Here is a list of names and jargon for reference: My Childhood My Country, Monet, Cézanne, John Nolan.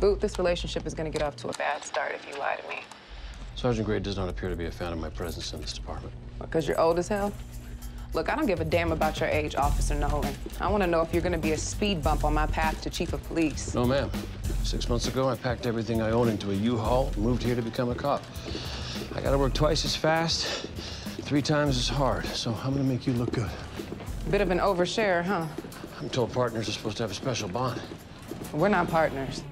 Boot, this relationship is going to get off to a bad start if you lie to me. Sergeant Gray does not appear to be a fan of my presence in this department. Because you're old as hell? Look, I don't give a damn about your age, Officer Nolan. I want to know if you're going to be a speed bump on my path to chief of police. No, ma'am. 6 months ago, I packed everything I owned into a U-Haul and moved here to become a cop. I got to work twice as fast, 3 times as hard, so I'm going to make you look good. Bit of an overshare, huh? I'm told partners are supposed to have a special bond. We're not partners.